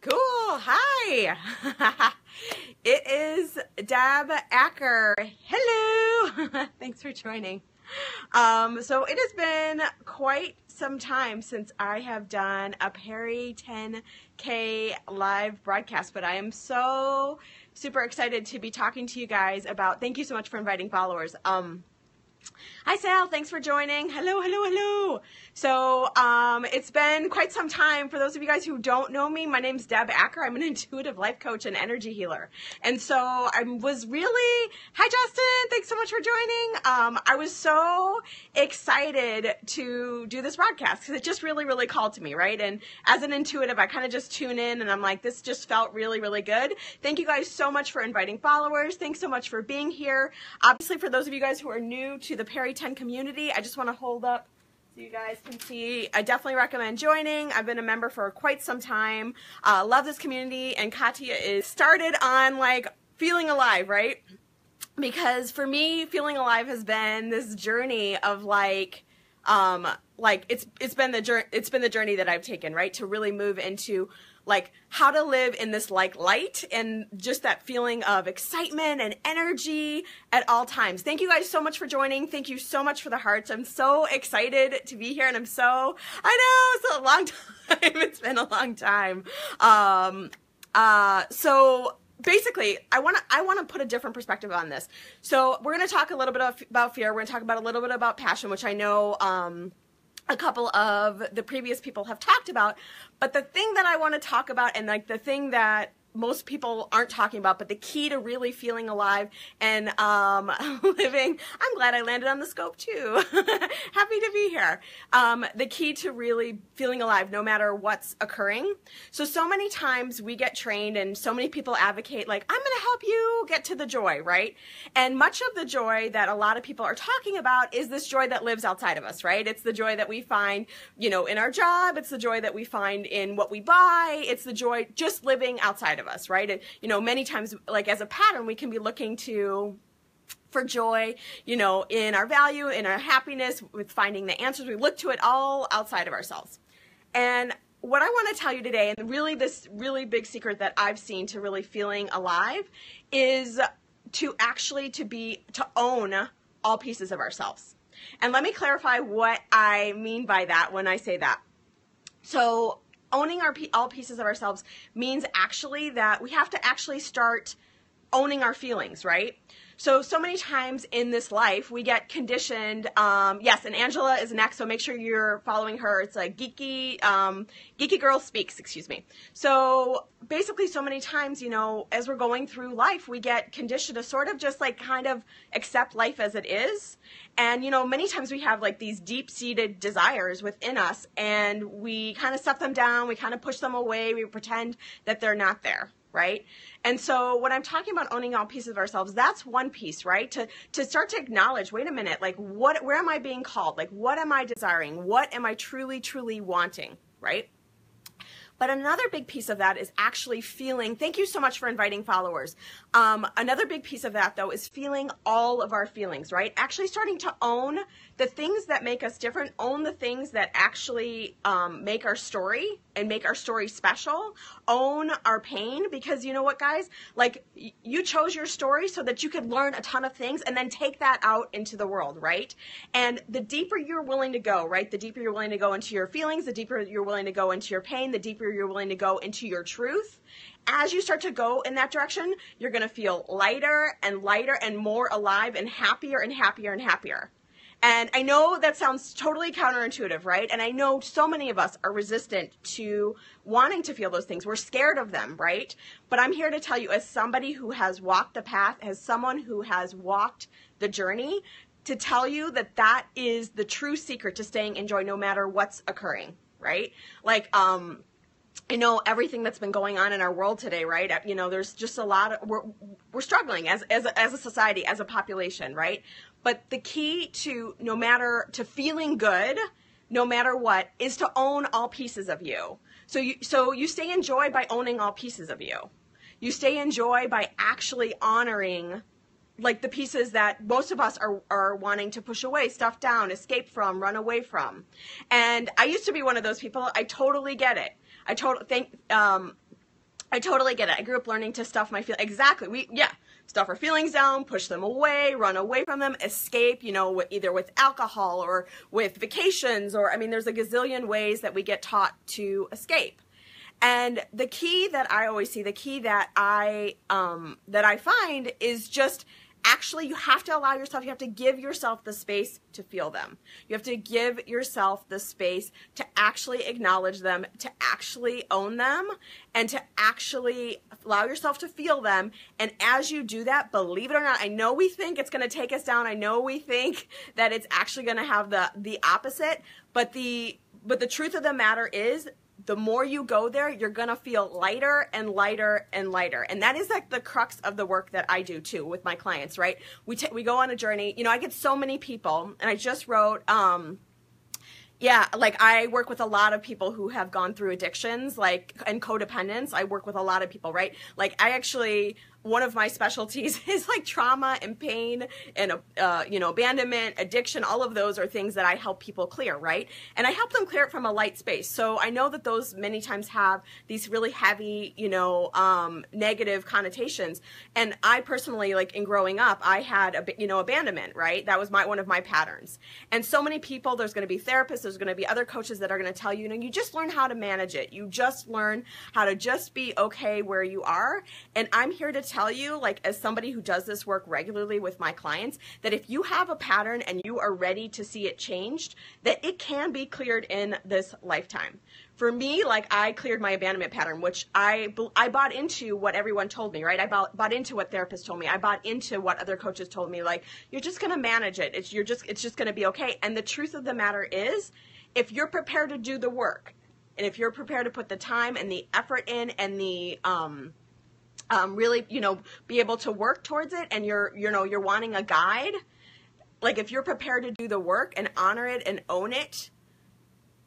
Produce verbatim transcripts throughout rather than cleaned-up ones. Cool. Hi. It is Deborah Acker. Hello. Thanks for joining. Um, so it has been quite some time since I have done a Perry ten K live broadcast, but I am so super excited to be talking to you guys about, thank you so much for inviting followers. Um, Hi Sal, thanks for joining. Hello, hello, hello. So um, it's been quite some time. For those of you guys who don't know me, my name's Deb Acker. I'm an intuitive life coach and energy healer. And so I was really, hi Justin, thanks so much for joining. Um, I was so excited to do this broadcast because it just really, really called to me, right? And as an intuitive, I kind of just tune in and I'm like, this just felt really, really good. Thank you guys so much for inviting followers. Thanks so much for being here. Obviously, for those of you guys who are new to the Perry ten community, I just want to hold up so you guys can see. I definitely recommend joining. I've been a member for quite some time. Uh, love this community, and Katya is started on like feeling alive, right? Because for me, feeling alive has been this journey of like, um, like it's it's been the journey it's been the journey that I've taken, right, to really move into like how to live in this like light and just that feeling of excitement and energy at all times. Thank you guys so much for joining. Thank you so much for the hearts. I'm so excited to be here, and I'm so, I know, it's a long time. It's been a long time. Um, uh, so basically, I want to I want to put a different perspective on this. So we're going to talk a little bit of, about fear. We're going to talk about a little bit about passion, which I know um, a couple of the previous people have talked about. But the thing that I want to talk about, and like the thing that most people aren't talking about, but the key to really feeling alive and um, living, I'm glad I landed on the scope too. Happy to be here. Um, the key to really feeling alive no matter what's occurring. So, so many times we get trained and so many people advocate like, I'm going to help you get to the joy, right? And much of the joy that a lot of people are talking about is this joy that lives outside of us, right? It's the joy that we find, you know, in our job. It's the joy that we find in what we buy. It's the joy just living outside of us. us, right? And, you know, many times, like as a pattern, we can be looking to for joy, you know, in our value, in our happiness, with finding the answers. We look to it all outside of ourselves. And what I want to tell you today, and really this really big secret that I've seen to really feeling alive, is to actually to be, to own all pieces of ourselves. And let me clarify what I mean by that when I say that. So owning our all pieces of ourselves means actually that we have to actually start owning our feelings, right? So, so many times in this life, we get conditioned. Um, yes, and Angela is next, so make sure you're following her. It's a geeky, um, geeky girl speaks, excuse me. So basically, so many times, you know, as we're going through life, we get conditioned to sort of just like kind of accept life as it is. And, you know, many times we have like these deep-seated desires within us, and we kind of stuff them down, we kind of push them away, we pretend that they're not there, right? And so when I'm talking about owning all pieces of ourselves, that's one piece, right? To to start to acknowledge, wait a minute, like what, where am I being called? Like what am I desiring? What am I truly, truly wanting, right? But another big piece of that is actually feeling, thank you so much for inviting followers. Um, another big piece of that though is feeling all of our feelings, right? Actually starting to own the things that make us different, own the things that actually um, make our story and make our story special, own our pain, because you know what guys, like you chose your story so that you could learn a ton of things and then take that out into the world, right? And the deeper you're willing to go, right? The deeper you're willing to go into your feelings, the deeper you're willing to go into your pain, the deeper you're willing to go into your truth. As you start to go in that direction, you're going to feel lighter and lighter and more alive and happier and happier and happier. And I know that sounds totally counterintuitive, right? And I know so many of us are resistant to wanting to feel those things. We're scared of them, right? But I'm here to tell you, as somebody who has walked the path, as someone who has walked the journey, to tell you that that is the true secret to staying in joy no matter what's occurring, right? Like, um... I know everything that's been going on in our world today, right? You know, there's just a lot of, we're, we're struggling as, as, a, as a society, as a population, right? But the key to no matter, to feeling good, no matter what, is to own all pieces of you. So you, so you stay in joy by owning all pieces of you. You stay in joy by actually honoring like the pieces that most of us are, are wanting to push away, stuff down, escape from, run away from. And I used to be one of those people. I totally get it. I totally think, um, I totally get it. I grew up learning to stuff my feelings. Exactly. We, yeah. Stuff our feelings down, push them away, run away from them, escape, you know, either with alcohol or with vacations, or, I mean, there's a gazillion ways that we get taught to escape. And the key that I always see, the key that I, um, that I find is just actually you have to allow yourself, you have to give yourself the space to feel them. You have to give yourself the space to actually acknowledge them, to actually own them, and to actually allow yourself to feel them. And as you do that, believe it or not, I know we think it's going to take us down. I know we think that it's actually going to have the, the opposite, but the, but the truth of the matter is, the more you go there, you're going to feel lighter and lighter and lighter. And that is like the crux of the work that I do too with my clients, right? We t we go on a journey. You know, I get so many people, and I just wrote, um, yeah, like I work with a lot of people who have gone through addictions, like, and codependence. I work with a lot of people, right? Like I actually, one of my specialties is like trauma and pain and, uh, you know, abandonment, addiction. All of those are things that I help people clear, right? And I help them clear it from a light space. So I know that those many times have these really heavy, you know, um, negative connotations. And I personally, like in growing up, I had, a, you know, abandonment, right? That was my one of my patterns. And so many people, there's going to be therapists, there's going to be other coaches that are going to tell you, you know, you just learn how to manage it. You just learn how to just be okay where you are. And I'm here to tell tell you, like as somebody who does this work regularly with my clients, that if you have a pattern and you are ready to see it changed, that it can be cleared in this lifetime. For me, like I cleared my abandonment pattern, which I, I bought into what everyone told me, right? I bought, bought into what therapists told me. I bought into what other coaches told me, like, you're just going to manage it. It's, you're just, it's just going to be okay. And the truth of the matter is, if you're prepared to do the work, and if you're prepared to put the time and the effort in and the, um, Um, really, you know, be able to work towards it, and you're, you know, you're wanting a guide. Like if you're prepared to do the work and honor it and own it,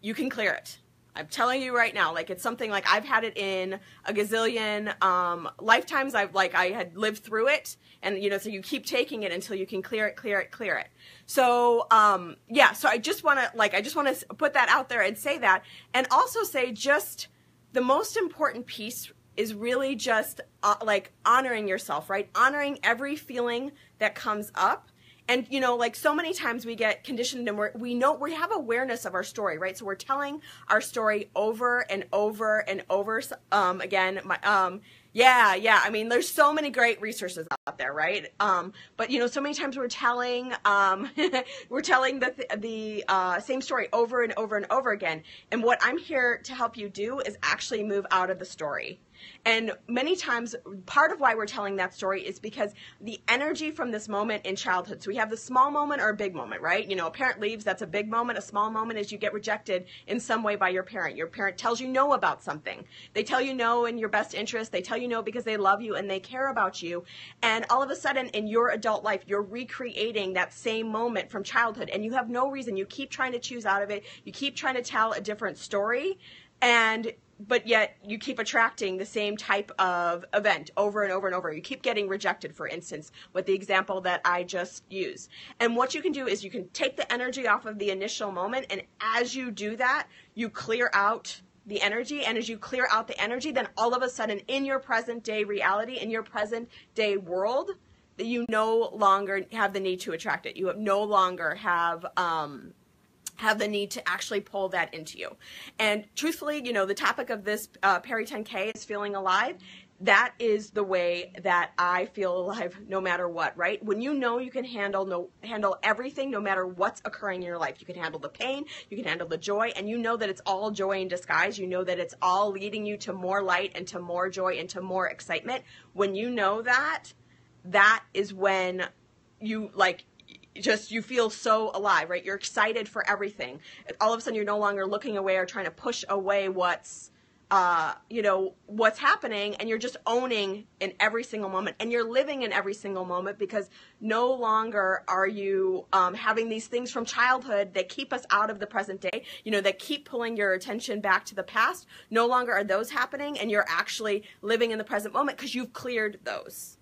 you can clear it. I'm telling you right now, like it's something like I've had it in a gazillion um, lifetimes. I've like I had lived through it, and you know, so you keep taking it until you can clear it, clear it, clear it. So um, yeah, so I just want to like I just want to put that out there and say that, and also say just the most important piece is really just uh, like honoring yourself, right? Honoring every feeling that comes up. And, you know, like so many times we get conditioned and we're, we know we have awareness of our story, right? So we're telling our story over and over and over um, again. My, um, yeah, yeah. I mean, there's so many great resources out there, right? Um, but, you know, so many times we're telling um, we're telling the, th the uh, same story over and over and over again. And what I'm here to help you do is actually move out of the story. And many times, part of why we're telling that story is because the energy from this moment in childhood. So we have the small moment or a big moment, right? You know, a parent leaves, that's a big moment. A small moment is you get rejected in some way by your parent. Your parent tells you no about something. They tell you no in your best interest. They tell you no because they love you and they care about you. And all of a sudden in your adult life, you're recreating that same moment from childhood. And you have no reason. You keep trying to choose out of it. You keep trying to tell a different story. And but yet you keep attracting the same type of event over and over and over. You keep getting rejected, for instance, with the example that I just used. And what you can do is you can take the energy off of the initial moment, and as you do that, you clear out the energy. And as you clear out the energy, then all of a sudden in your present day reality, in your present day world, that you no longer have the need to attract it. You no longer have um, have the need to actually pull that into you. And truthfully, you know, the topic of this uh, Perry ten K is feeling alive. That is the way that I feel alive no matter what, right? When you know you can handle no, handle everything no matter what's occurring in your life. You can handle the pain, you can handle the joy, and you know that it's all joy in disguise. You know that it's all leading you to more light and to more joy and to more excitement. When you know that, that is when you, like, just you feel so alive, right? You're excited for everything. All of a sudden you're no longer looking away or trying to push away what's uh you know what's happening, and you're just owning in every single moment, and you're living in every single moment, because no longer are you um having these things from childhood that keep us out of the present day, you know, that keep pulling your attention back to the past. No longer are those happening, and you're actually living in the present moment because you've cleared those.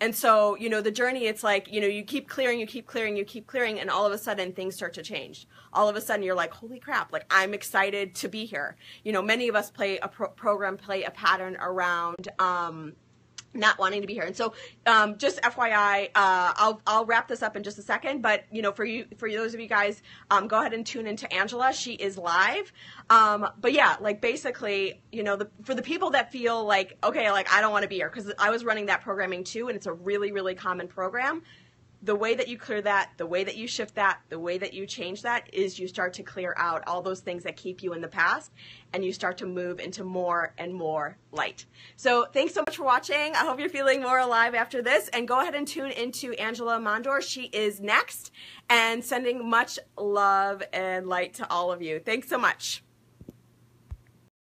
And so, you know, the journey, it's like, you know, you keep clearing, you keep clearing, you keep clearing, and all of a sudden things start to change. All of a sudden you're like, holy crap, like I'm excited to be here. You know, many of us play a pro program, play a pattern around um, not wanting to be here. And so um, just F Y I, uh, I'll, I'll wrap this up in just a second, but, you know, for you, for those of you guys, um, go ahead and tune into Angela. She is live. Um, but yeah, like basically, you know, the, for the people that feel like, okay, like I don't want to be here, because I was running that programming too, and it's a really, really common program. The way that you clear that, the way that you shift that, the way that you change that is you start to clear out all those things that keep you in the past, and you start to move into more and more light. So thanks so much for watching. I hope you're feeling more alive after this, and go ahead and tune into Angela Mondor. She is next, and sending much love and light to all of you. Thanks so much.